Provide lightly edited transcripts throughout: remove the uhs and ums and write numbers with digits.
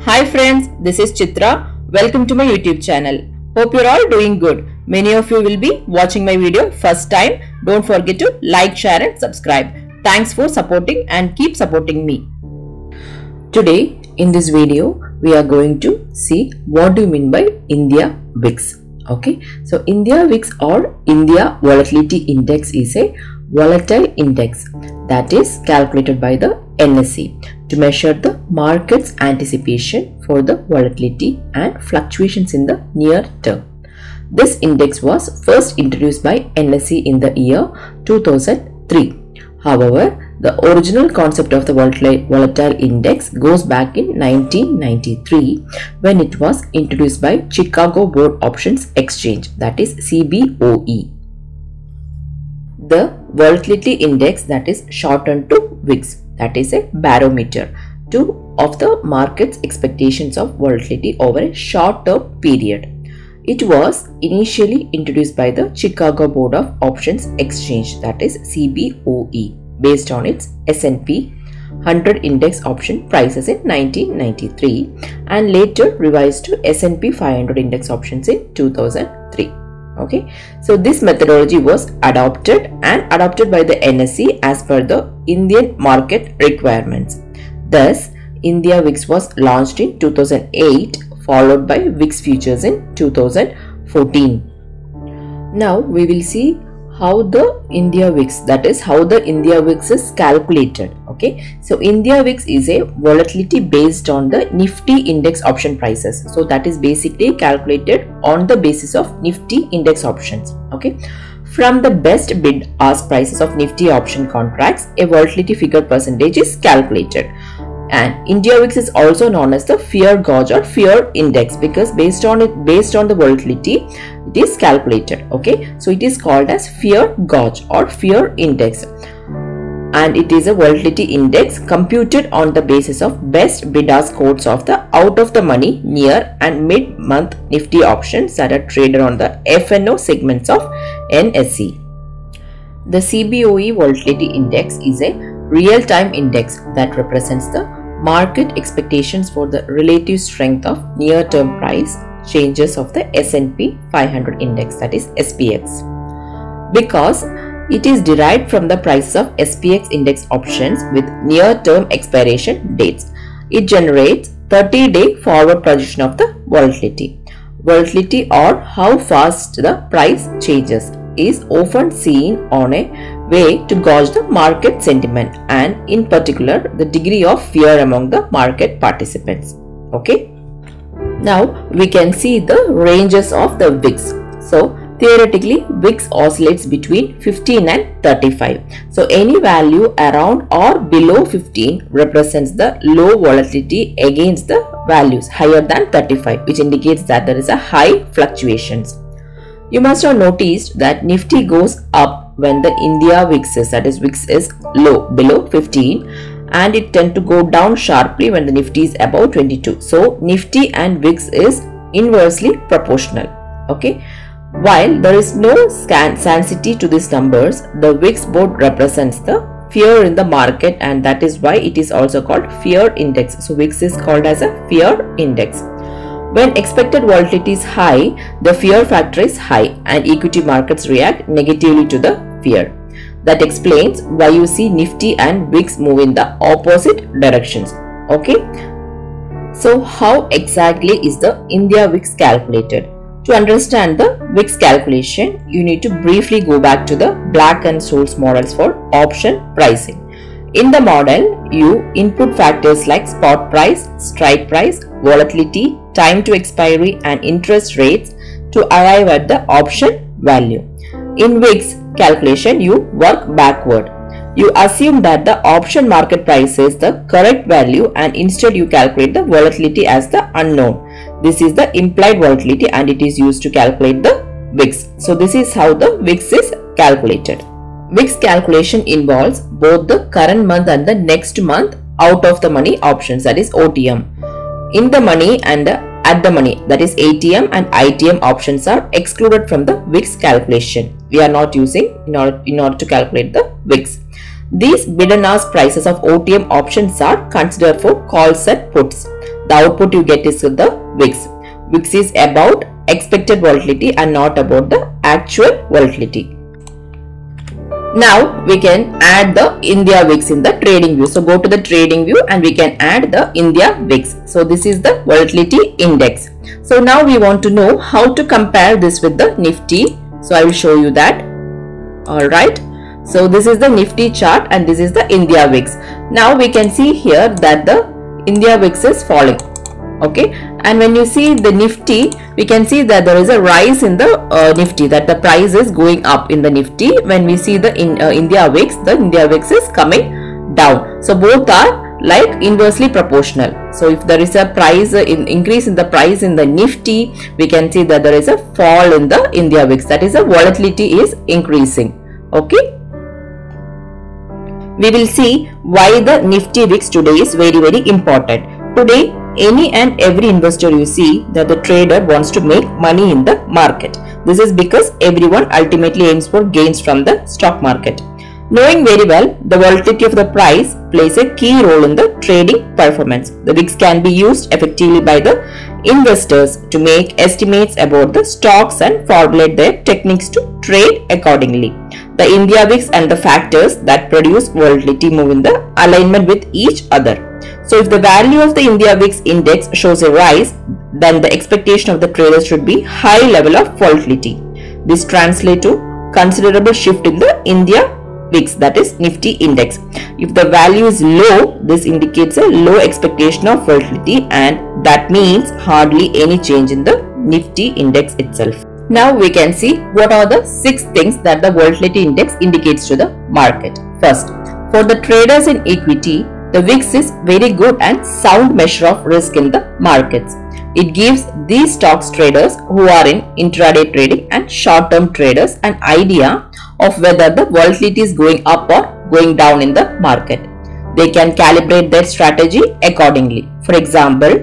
Hi friends, this is Chitra. Welcome to my YouTube channel. Hope you're all doing good. Many of you will be watching my video first time. Don't forget to like, share and subscribe. Thanks for supporting and keep supporting me. Today in this video we are going to see what do you mean by India VIX. Okay, so India VIX or India Volatility Index is a volatile index that is calculated by the NSE to measure the market's anticipation for the volatility and fluctuations in the near term. This index was first introduced by NSE in the year 2003. However, the original concept of the volatile index goes back in 1993 when it was introduced by Chicago Board Options Exchange, that is CBOE. The volatility index, that is shortened to VIX, that is a barometer of the market's expectations of volatility over a short-term period. It was initially introduced by the Chicago Board of Options Exchange, that is CBOE, based on its S&P 100 index option prices in 1993 and later revised to S&P 500 index options in 2003. Okay, so this methodology was adopted by the NSE as per the Indian market requirements. Thus, India VIX was launched in 2008. Followed by VIX futures in 2014. Now we will see how the India VIX, that is how the India VIX is calculated. Okay, so India VIX is a volatility based on the Nifty index option prices. So that is basically calculated on the basis of Nifty index options. Okay, from the best bid ask prices of Nifty option contracts, a volatility figure percentage is calculated. And India VIX is also known as the fear gauge or fear index because based on the volatility it is calculated. Okay, so it is called as fear gauge or fear index, and it is a volatility index computed on the basis of best bid-ask quotes of the out of the money, near and mid-month Nifty options that are traded on the FNO segments of NSE. The CBOE volatility index is a real-time index that represents the market expectations for the relative strength of near-term price changes of the S&P 500 index, that is SPX. Because it is derived from the prices of SPX index options with near-term expiration dates, it generates 30-day forward projection of the volatility. Volatility or how fast the price changes is often seen on a way to gauge the market sentiment and in particular the degree of fear among the market participants. Okay, now we can see the ranges of the VIX. So theoretically VIX oscillates between 15 and 35. So any value around or below 15 represents the low volatility against the values higher than 35, which indicates that there is a high fluctuations. You must have noticed that Nifty goes up when the India VIX is, that is VIX is low, below 15, and it tend to go down sharply when the Nifty is above 22. So Nifty and VIX is inversely proportional. Okay, while there is no sensitivity to these numbers, the VIX board represents the fear in the market, and that is why it is also called fear index. So VIX is called as a fear index. When expected volatility is high, the fear factor is high and equity markets react negatively to the fear. That explains why you see Nifty and VIX move in the opposite directions. Okay, so how exactly is the India VIX calculated? To understand the VIX calculation, you need to briefly go back to the Black and Scholes models for option pricing. In the model, you input factors like spot price, strike price, volatility, time to expiry and interest rates to arrive at the option value. In VIX calculation, you work backward. You assume that the option market price is the correct value and instead you calculate the volatility as the unknown. This is the implied volatility and it is used to calculate the VIX. So this is how the VIX is calculated. VIX calculation involves both the current month and the next month out of the money options, that is OTM. In the money and at the money, that is ATM and ITM options are excluded from the VIX calculation. We are not using in order to calculate the VIX. These bid and ask prices of OTM options are considered for call set puts. the output you get is the VIX. VIX is about expected volatility and not about the actual volatility. Now we can add the India VIX in the trading view. So go to the trading view and we can add the India VIX. So this is the volatility index. So now we want to know how to compare this with the Nifty. So I will show you that. Alright. So this is the Nifty chart and this is the India VIX. Now we can see here that the India VIX is falling. Okay, and when you see the Nifty, we can see that there is a rise in the Nifty, that the price is going up in the Nifty. When we see the India VIX, the India VIX is coming down. So both are like inversely proportional. So if there is a price increase in the price in the Nifty, we can see that there is a fall in the India VIX. That is, the volatility is increasing. Okay. We will see why the Nifty VIX today is very, very important. Today, any and every investor you see that the trader wants to make money in the market. This is because everyone ultimately aims for gains from the stock market. Knowing very well the volatility of the price plays a key role in the trading performance. The VIX can be used effectively by the investors to make estimates about the stocks and formulate their techniques to trade accordingly. The India VIX and the factors that produce volatility move in the alignment with each other. So if the value of the India VIX index shows a rise, then the expectation of the traders should be high level of volatility. This translates to considerable shift in the India VIX, that is Nifty index. If the value is low, this indicates a low expectation of volatility, and that means hardly any change in the Nifty index itself. Now we can see what are the 6 things that the volatility index indicates to the market. First, for the traders in equity, the VIX is very good and sound measure of risk in the markets. It gives these stocks traders who are in intraday trading and short-term traders an idea of whether the volatility is going up or going down in the market. They can calibrate their strategy accordingly. For example,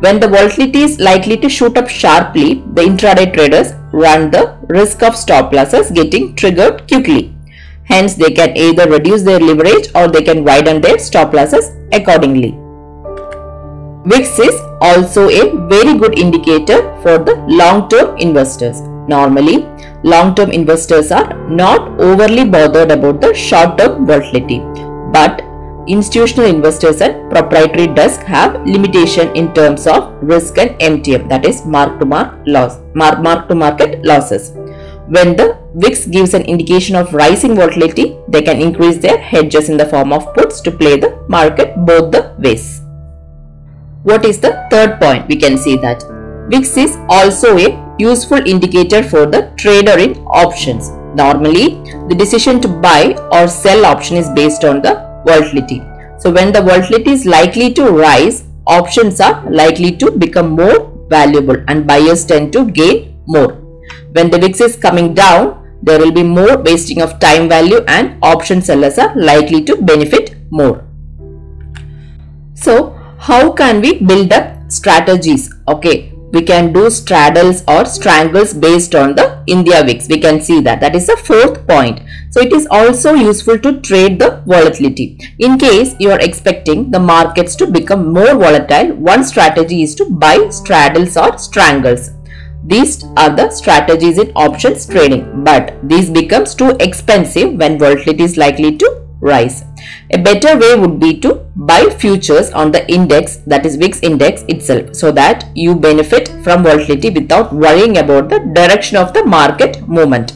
when the volatility is likely to shoot up sharply, the intraday traders run the risk of stop losses getting triggered quickly. Hence, they can either reduce their leverage or they can widen their stop losses accordingly. VIX is also a very good indicator for the long-term investors. Normally, long-term investors are not overly bothered about the short-term volatility. But institutional investors and proprietary desks have limitation in terms of risk and MTM, that is mark-to-market losses. When the VIX gives an indication of rising volatility, they can increase their hedges in the form of puts to play the market both the ways. What is the third point? We can see that VIX is also a useful indicator for the trader in options. Normally, the decision to buy or sell option is based on the volatility. So when the volatility is likely to rise, options are likely to become more valuable and buyers tend to gain more. When the VIX is coming down, there will be more wasting of time value and option sellers are likely to benefit more. So, how can we build up strategies? Okay, we can do straddles or strangles based on the India VIX. We can see that. That is the fourth point. So, it is also useful to trade the volatility. In case you are expecting the markets to become more volatile, one strategy is to buy straddles or strangles. These are the strategies in options trading, but these becomes too expensive when volatility is likely to rise. A better way would be to buy futures on the index, that is VIX index itself, so that you benefit from volatility without worrying about the direction of the market movement.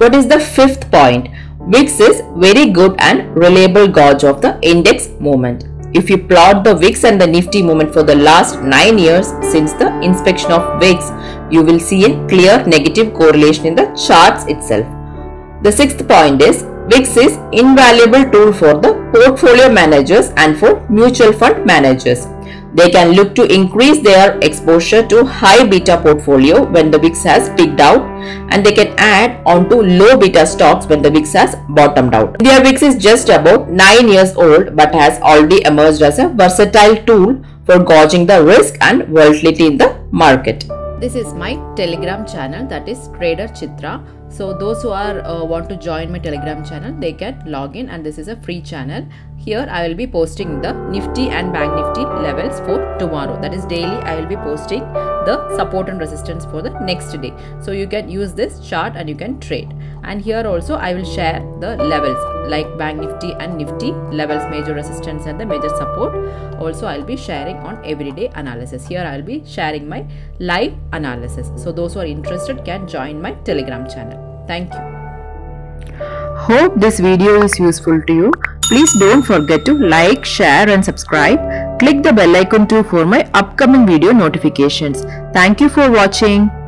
What is the fifth point? VIX is very good and reliable gauge of the index movement. If you plot the VIX and the Nifty movement for the last 9 years since the inspection of VIX, you will see a clear negative correlation in the charts itself. The sixth point is VIX is an invaluable tool for the portfolio managers and for mutual fund managers. They can look to increase their exposure to high beta portfolio when the VIX has peaked out, and they can add on to low beta stocks when the VIX has bottomed out. Their VIX is just about 9 years old but has already emerged as a versatile tool for gauging the risk and volatility in the market. This is my Telegram channel, that is Trader Chitra. So those who are want to join my Telegram channel, they can log in, and this is a free channel. Here I will be posting the Nifty and Bank Nifty levels for tomorrow. That is daily I will be posting the support and resistance for the next day. So you can use this chart and you can trade. And here also I will share the levels like Bank Nifty and Nifty levels, major resistance and the major support. Also I will be sharing on everyday analysis. Here I will be sharing my live analysis. So those who are interested can join my Telegram channel. Thank you. Hope this video is useful to you. Please don't forget to like, share and subscribe. Click the bell icon too for my upcoming video notifications. Thank you for watching.